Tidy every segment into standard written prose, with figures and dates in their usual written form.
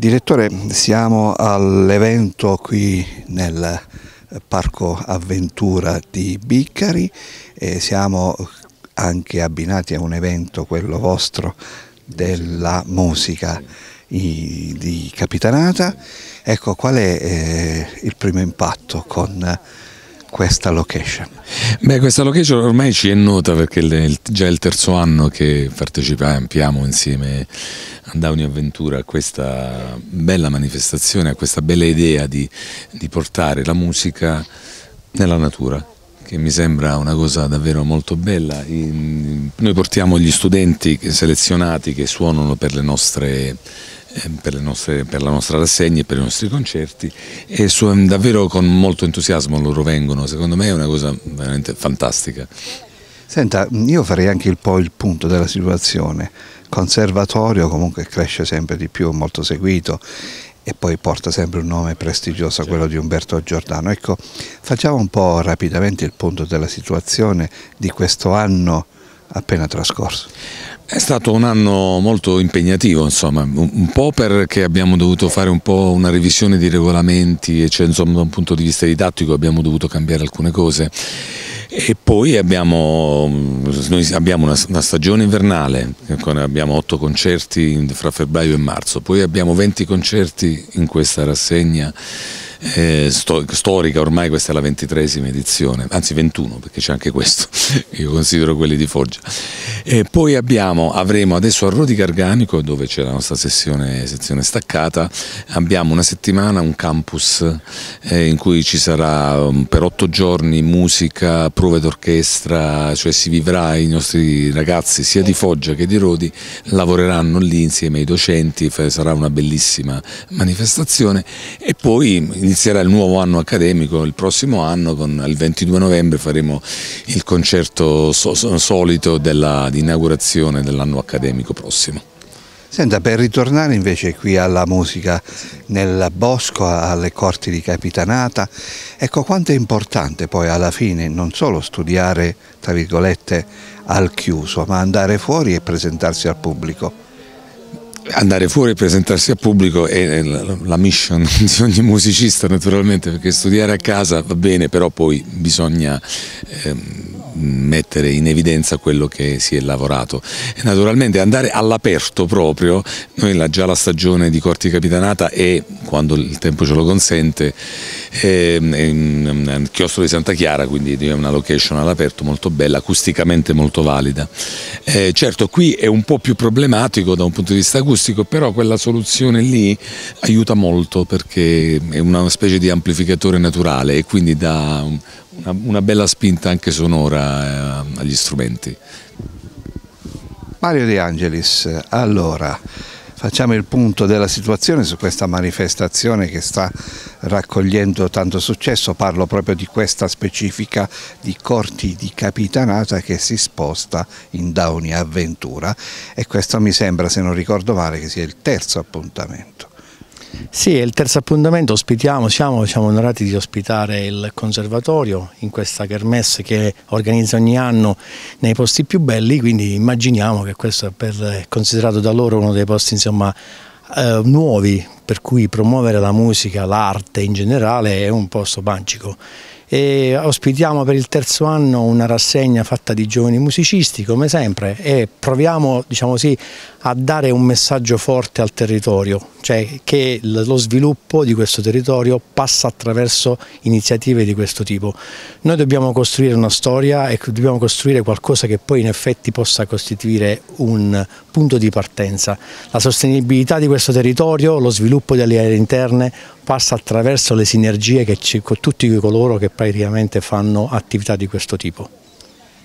Direttore, siamo all'evento qui nel Parco Avventura di Biccari e siamo anche abbinati a un evento, quello vostro, della musica di Capitanata. Ecco, qual è il primo impatto con questa location? Beh, questa location ormai ci è nota perché già è il terzo anno che partecipiamo insieme a Dauni Avventura a questa bella manifestazione, a questa bella idea di portare la musica nella natura, che mi sembra una cosa davvero molto bella. Noi portiamo gli studenti selezionati che suonano per la nostra rassegna e per i nostri concerti e davvero con molto entusiasmo loro vengono. Secondo me è una cosa veramente fantastica. Senta, io farei anche il punto della situazione. Conservatorio comunque cresce sempre di più, molto seguito, e poi porta sempre un nome prestigioso, quello di Umberto Giordano. Ecco, facciamo un po' rapidamente il punto della situazione di questo anno appena trascorso. È stato un anno molto impegnativo, insomma, un po' perché abbiamo dovuto fare un po' una revisione di regolamenti, cioè, insomma, da un punto di vista didattico abbiamo dovuto cambiare alcune cose. E poi noi abbiamo una stagione invernale, abbiamo 8 concerti fra febbraio e marzo, poi abbiamo 20 concerti in questa rassegna storica, ormai questa è la 23ª edizione, anzi 21 perché c'è anche questo, io considero quelli di Foggia. E poi avremo adesso a Rodi Garganico, dove c'è la nostra sezione staccata, abbiamo una settimana, un campus in cui ci sarà per 8 giorni musica, prove d'orchestra, cioè si vivrà, i nostri ragazzi sia di Foggia che di Rodi lavoreranno lì insieme ai docenti, sarà una bellissima manifestazione. E poi inizierà il nuovo anno accademico, il prossimo anno, con il 22 novembre faremo il concerto solito di inaugurazione dell'anno accademico prossimo. Senta, per ritornare invece qui alla musica nel bosco, alle corti di Capitanata, ecco quanto è importante poi alla fine non solo studiare, tra virgolette, al chiuso, ma andare fuori e presentarsi al pubblico. Andare fuori e presentarsi al pubblico è la mission di ogni musicista, naturalmente, perché studiare a casa va bene, però poi bisogna mettere in evidenza quello che si è lavorato e naturalmente andare all'aperto proprio. Noi già la stagione di Corti Capitanata è, quando il tempo ce lo consente, è Chiostro di Santa Chiara, quindi è una location all'aperto molto bella, acusticamente molto valida. Certo, qui è un po' più problematico da un punto di vista acustico, però quella soluzione lì aiuta molto perché è una specie di amplificatore naturale e quindi dà una bella spinta anche sonora agli strumenti. Mario De Angelis, allora facciamo il punto della situazione su questa manifestazione che sta raccogliendo tanto successo. Parlo proprio di questa specifica di Corti di Capitanata che si sposta in Dauni Avventura, e questo mi sembra, se non ricordo male, che sia il terzo appuntamento. Sì, è il terzo appuntamento. Siamo onorati di ospitare il Conservatorio in questa kermesse che organizza ogni anno nei posti più belli, quindi immaginiamo che questo è considerato da loro uno dei posti, insomma, nuovi per cui promuovere la musica, l'arte in generale è un posto magico. E ospitiamo per il terzo anno una rassegna fatta di giovani musicisti, come sempre, e proviamo, diciamo così, a dare un messaggio forte al territorio, cioè che lo sviluppo di questo territorio passa attraverso iniziative di questo tipo. Noi dobbiamo costruire una storia e dobbiamo costruire qualcosa che poi in effetti possa costituire un punto di partenza. La sostenibilità di questo territorio, lo sviluppo delle aree interne passa attraverso le sinergie che con tutti coloro che praticamente fanno attività di questo tipo.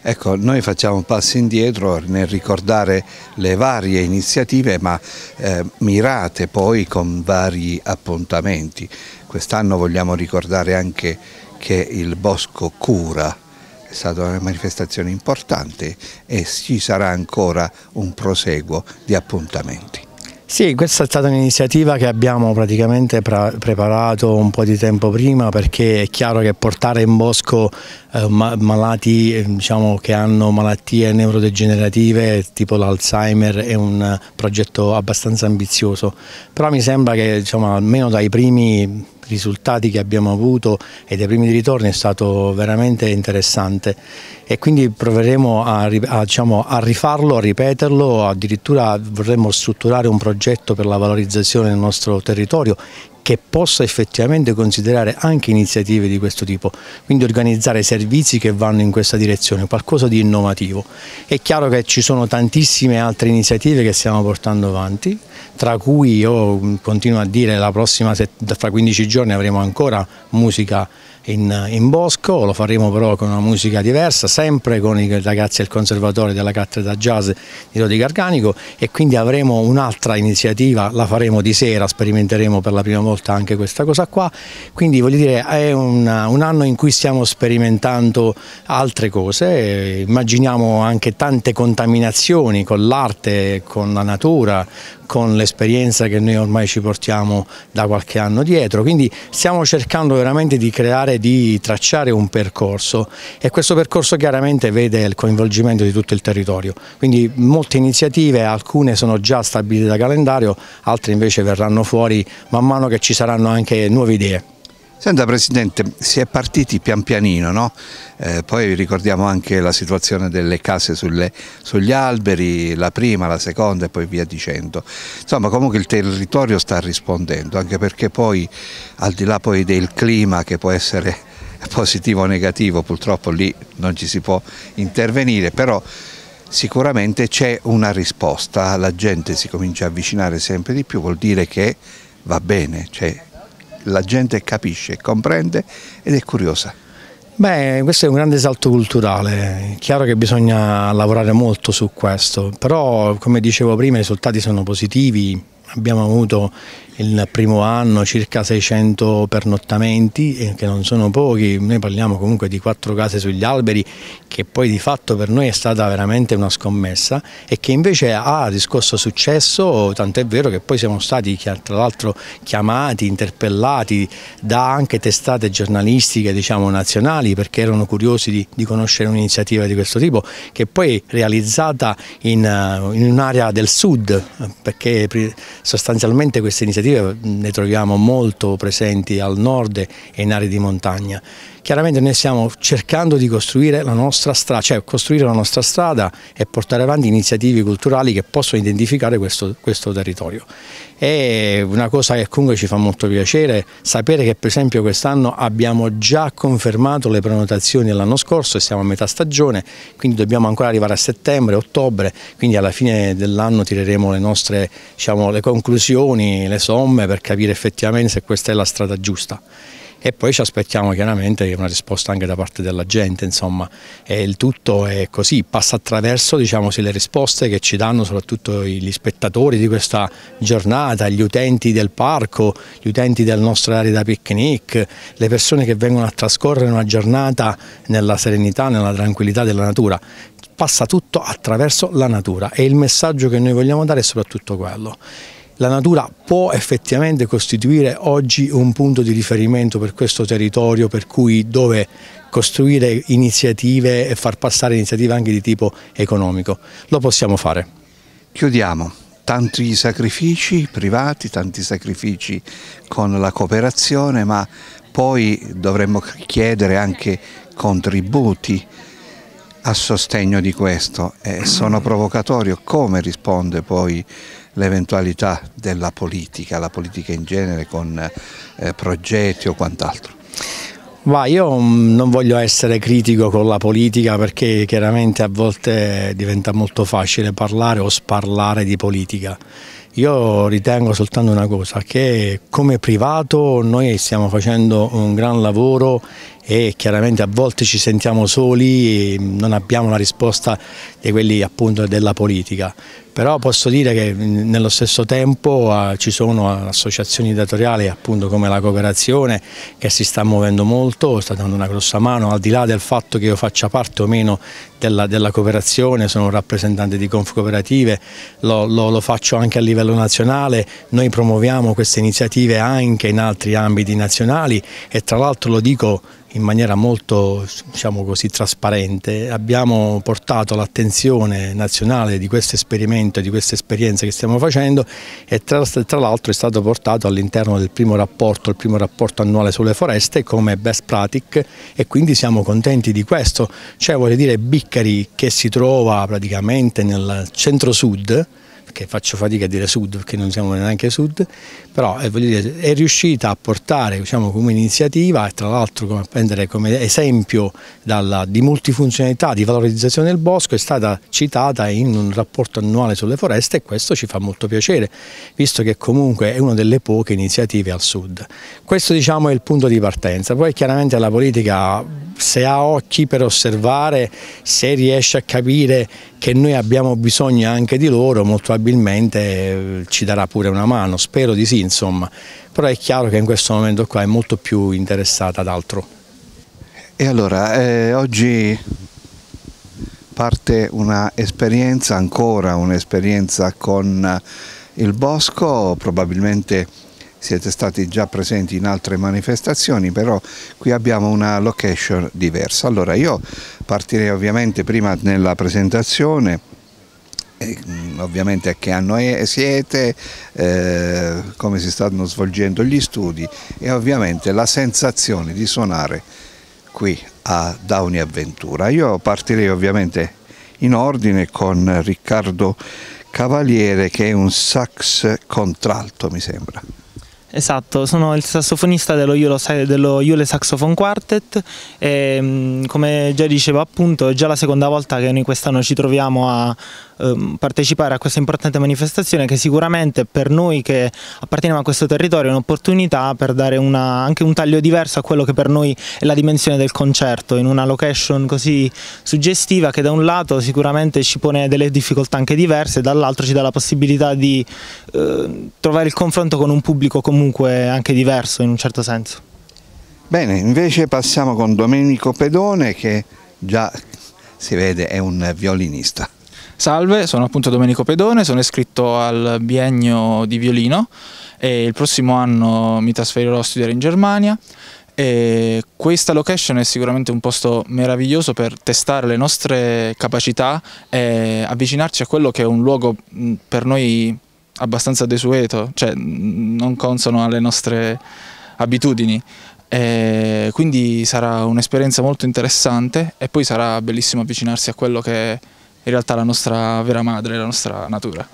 Ecco, noi facciamo un passo indietro nel ricordare le varie iniziative, ma mirate poi con vari appuntamenti. Quest'anno vogliamo ricordare anche che il Bosco Cura è stata una manifestazione importante e ci sarà ancora un proseguo di appuntamenti. Sì, questa è stata un'iniziativa che abbiamo praticamente preparato un po' di tempo prima, perché è chiaro che portare in bosco malati, diciamo, che hanno malattie neurodegenerative tipo l'Alzheimer è un progetto abbastanza ambizioso, però mi sembra che, diciamo, almeno dai primi risultati che abbiamo avuto e dei primi ritorni è stato veramente interessante, e quindi proveremo a rifarlo, a ripeterlo, addirittura vorremmo strutturare un progetto per la valorizzazione del nostro territorio che possa effettivamente considerare anche iniziative di questo tipo, quindi organizzare servizi che vanno in questa direzione, qualcosa di innovativo. È chiaro che ci sono tantissime altre iniziative che stiamo portando avanti, tra cui io continuo a dire la prossima, fra 15 giorni avremo ancora musica in bosco, lo faremo però con una musica diversa, sempre con i ragazzi del conservatorio della cattedra jazz di Rodi Garganico, e quindi avremo un'altra iniziativa, la faremo di sera, sperimenteremo per la prima volta anche questa cosa qua, quindi voglio dire è un anno in cui stiamo sperimentando altre cose, immaginiamo anche tante contaminazioni con l'arte, con la natura, con l'esperienza che noi ormai ci portiamo da qualche anno dietro, quindi stiamo cercando veramente di creare, di tracciare un percorso, e questo percorso chiaramente vede il coinvolgimento di tutto il territorio, quindi molte iniziative, alcune sono già stabilite da calendario, altre invece verranno fuori man mano che ci saranno anche nuove idee. Senta Presidente, si è partiti pian pianino, no? Poi ricordiamo anche la situazione delle case sugli alberi, la prima, la seconda e poi via dicendo. Insomma, comunque il territorio sta rispondendo, anche perché poi al di là poi del clima che può essere positivo o negativo, purtroppo lì non ci si può intervenire, però sicuramente c'è una risposta, la gente si comincia a avvicinare sempre di più, vuol dire che va bene, cioè la gente capisce, comprende ed è curiosa. Beh, questo è un grande salto culturale, è chiaro che bisogna lavorare molto su questo, però come dicevo prima i risultati sono positivi, abbiamo avuto il primo anno circa 600 pernottamenti, che non sono pochi, noi parliamo comunque di 4 case sugli alberi, che poi di fatto per noi è stata veramente una scommessa e che invece ha riscosso successo, tant'è vero che poi siamo stati tra l'altro chiamati, interpellati da anche testate giornalistiche, diciamo, nazionali, perché erano curiosi di conoscere un'iniziativa di questo tipo, che poi è realizzata in un'area del sud, perché sostanzialmente queste iniziative ne troviamo molto presenti al nord e in aree di montagna. Chiaramente noi stiamo cercando di costruire la nostra strada, cioè costruire la nostra strada e portare avanti iniziative culturali che possono identificare questo territorio. È una cosa che comunque ci fa molto piacere sapere che per esempio quest'anno abbiamo già confermato le prenotazioni dell'anno scorso e siamo a metà stagione, quindi dobbiamo ancora arrivare a settembre, ottobre, quindi alla fine dell'anno tireremo le nostre, diciamo, le conclusioni, le somme per capire effettivamente se questa è la strada giusta. E poi ci aspettiamo chiaramente una risposta anche da parte della gente, insomma, e il tutto è così, passa attraverso, diciamo, le risposte che ci danno soprattutto gli spettatori di questa giornata, gli utenti del parco, gli utenti della nostra area da picnic, le persone che vengono a trascorrere una giornata nella serenità, nella tranquillità della natura. Passa tutto attraverso la natura e il messaggio che noi vogliamo dare è soprattutto quello. La natura può effettivamente costituire oggi un punto di riferimento per questo territorio, per cui dove costruire iniziative e far passare iniziative anche di tipo economico. Lo possiamo fare. Chiudiamo. Tanti sacrifici privati, tanti sacrifici con la cooperazione, ma poi dovremmo chiedere anche contributi a sostegno di questo. Sono provocatorio. Come risponde poi l'eventualità della politica, la politica in genere, con progetti o quant'altro? Io non voglio essere critico con la politica, perché chiaramente a volte diventa molto facile parlare o sparlare di politica. Io ritengo soltanto una cosa, che come privato noi stiamo facendo un gran lavoro e chiaramente a volte ci sentiamo soli e non abbiamo la risposta di quelli appunto della politica. Però posso dire che nello stesso tempo ci sono associazioni datoriali appunto come la cooperazione che si sta muovendo molto, sta dando una grossa mano, al di là del fatto che io faccia parte o meno della cooperazione, sono un rappresentante di Confcooperative, lo faccio anche a livello nazionale, noi promuoviamo queste iniziative anche in altri ambiti nazionali e tra l'altro lo dico in maniera molto, diciamo così, trasparente, abbiamo portato l'attenzione nazionale di questo esperimento, di questa esperienza che stiamo facendo e tra l'altro è stato portato all'interno del primo rapporto annuale sulle foreste come best practice e quindi siamo contenti di questo, cioè voglio dire Biccari che si trova praticamente nel centro-sud, che faccio fatica a dire sud perché non siamo neanche sud, però voglio dire, è riuscita a portare, diciamo, come iniziativa e tra l'altro a prendere come esempio di multifunzionalità, di valorizzazione del bosco, è stata citata in un rapporto annuale sulle foreste e questo ci fa molto piacere, visto che comunque è una delle poche iniziative al sud. Questo, diciamo, è il punto di partenza, poi chiaramente la politica, se ha occhi per osservare, se riesce a capire che noi abbiamo bisogno anche di loro, molto probabilmente ci darà pure una mano, spero di sì insomma, però è chiaro che in questo momento qua è molto più interessata ad altro. E allora oggi parte un'esperienza, ancora un'esperienza con il bosco, probabilmente siete stati già presenti in altre manifestazioni, però qui abbiamo una location diversa. Allora io partirei ovviamente prima nella presentazione, ovviamente a che anno siete, come si stanno svolgendo gli studi e ovviamente la sensazione di suonare qui a Downey Avventura. Io partirei ovviamente in ordine con Riccardo Cavaliere che è un sax contralto mi sembra. Esatto, sono il sassofonista dello Jule Saxophone Quartet e come già dicevo appunto è già la seconda volta che noi quest'anno ci troviamo a partecipare a questa importante manifestazione che sicuramente per noi che apparteniamo a questo territorio è un'opportunità per dare anche un taglio diverso a quello che per noi è la dimensione del concerto in una location così suggestiva che da un lato sicuramente ci pone delle difficoltà anche diverse e dall'altro ci dà la possibilità di trovare il confronto con un pubblico comunque anche diverso in un certo senso. Bene, invece passiamo con Domenico Pedone che già si vede è un violinista. Salve, sono appunto Domenico Pedone, sono iscritto al biennio di violino e il prossimo anno mi trasferirò a studiare in Germania e questa location è sicuramente un posto meraviglioso per testare le nostre capacità e avvicinarci a quello che è un luogo per noi abbastanza desueto, cioè non consono alle nostre abitudini. E quindi sarà un'esperienza molto interessante e poi sarà bellissimo avvicinarsi a quello che è in realtà la nostra vera madre, la nostra natura.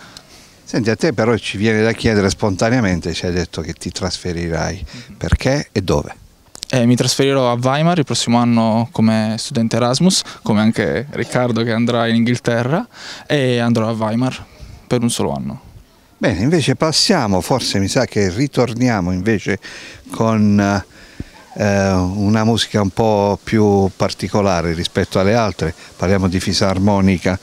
Senti, a te però ci viene da chiedere spontaneamente, ci hai detto che ti trasferirai, perché e dove? Mi trasferirò a Weimar il prossimo anno come studente Erasmus, come anche Riccardo che andrà in Inghilterra, e andrò a Weimar per un solo anno. Bene, invece passiamo, forse mi sa che ritorniamo invece con una musica un po' più particolare rispetto alle altre, parliamo di fisarmonica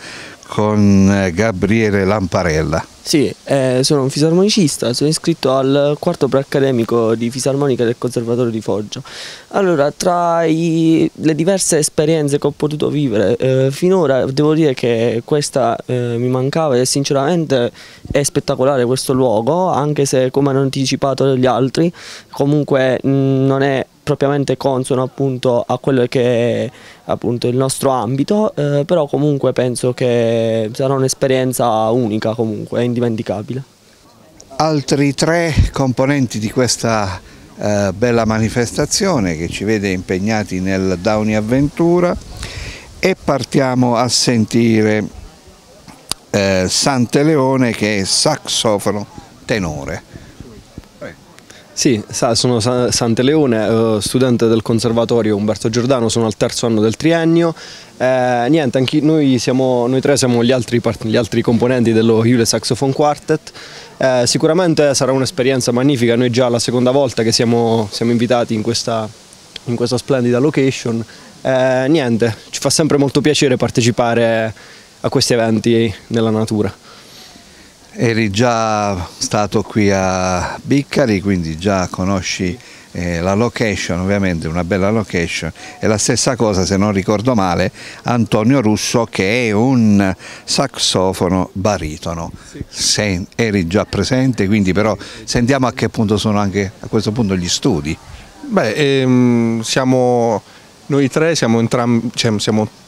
con Gabriele Lamparella. Sì, sono un fisarmonicista, sono iscritto al quarto preaccademico di fisarmonica del Conservatorio di Foggia. Allora, tra le diverse esperienze che ho potuto vivere finora, devo dire che questa mi mancava e sinceramente è spettacolare questo luogo, anche se come hanno anticipato gli altri, comunque non è propriamente consono appunto a quello che è appunto il nostro ambito, però comunque penso che sarà un'esperienza unica comunque, indimenticabile. Altri tre componenti di questa bella manifestazione che ci vede impegnati nel Downey Avventura e partiamo a sentire Sante Leone che è saxofono tenore. Sì, sono Sante Leone, studente del Conservatorio Umberto Giordano, sono al terzo anno del triennio. Niente, anche noi tre siamo gli altri componenti dello Jule Saxophone Quartet. Sicuramente sarà un'esperienza magnifica, noi già la seconda volta che siamo invitati in questa splendida location. Niente, ci fa sempre molto piacere partecipare a questi eventi nella natura. Eri già stato qui a Biccari, quindi già conosci La location, ovviamente una bella location, e la stessa cosa, se non ricordo male, Antonio Russo, che è un saxofono baritono. Sì. Eri già presente, quindi però sentiamo a che punto sono anche a questo punto gli studi. Beh, siamo noi tre, siamo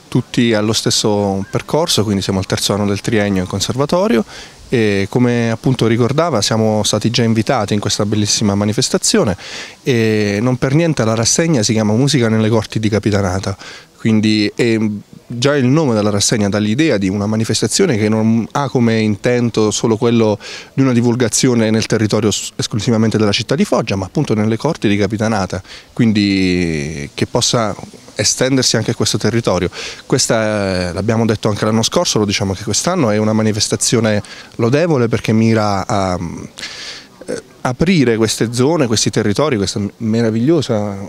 tutti allo stesso percorso, quindi siamo al terzo anno del triennio in conservatorio. E come appunto ricordava, siamo stati già invitati in questa bellissima manifestazione e non per niente la rassegna si chiama Musica nelle Corti di Capitanata, quindi già il nome della rassegna dà l'idea di una manifestazione che non ha come intento solo quello di una divulgazione nel territorio esclusivamente della città di Foggia, ma appunto nelle Corti di Capitanata, quindi che possa estendersi anche a questo territorio. Questa, l'abbiamo detto anche l'anno scorso, lo diciamo anche quest'anno, è una manifestazione lodevole perché mira a aprire queste zone, questi territori, questo meraviglioso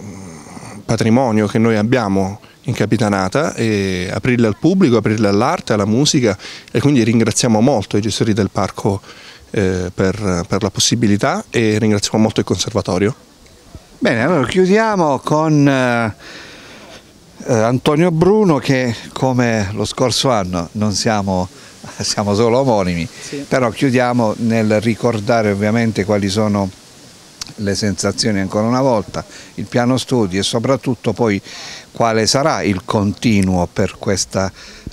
patrimonio che noi abbiamo in Capitanata, e aprirle al pubblico, aprirle all'arte, alla musica, e quindi ringraziamo molto i gestori del parco per la possibilità e ringraziamo molto il conservatorio. Bene, allora chiudiamo con Antonio Bruno, che come lo scorso anno non siamo solo omonimi, sì, però chiudiamo nel ricordare ovviamente quali sono le sensazioni ancora una volta, il piano studi e soprattutto poi quale sarà il continuo per questa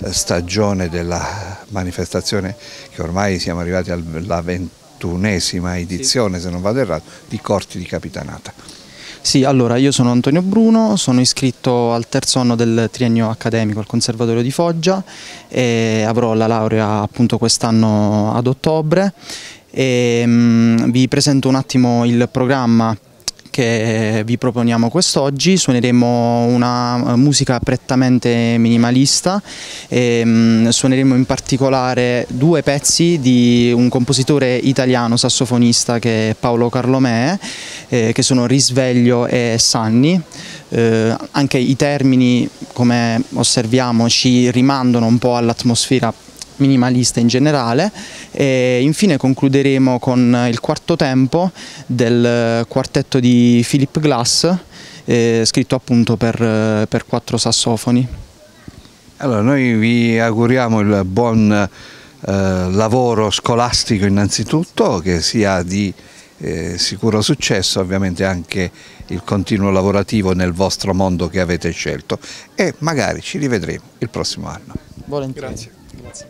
stagione della manifestazione, che ormai siamo arrivati alla 21ª edizione, sì, se non vado errato, di Corti di Capitanata. Sì, allora io sono Antonio Bruno, sono iscritto al terzo anno del triennio accademico al Conservatorio di Foggia e avrò la laurea appunto quest'anno ad ottobre. E, vi presento un attimo il programma che vi proponiamo quest'oggi. Suoneremo una musica prettamente minimalista e suoneremo in particolare due pezzi di un compositore italiano sassofonista che è Paolo Carlomè, che sono Risveglio e Sanni. Anche i termini, come osserviamo, ci rimandano un po' all'atmosfera minimalista in generale, e infine concluderemo con il quarto tempo del quartetto di Philip Glass, scritto appunto per quattro sassofoni. Allora noi vi auguriamo il buon lavoro scolastico innanzitutto, che sia di sicuro successo, ovviamente anche il continuo lavorativo nel vostro mondo che avete scelto, e magari ci rivedremo il prossimo anno. Volentieri. Grazie.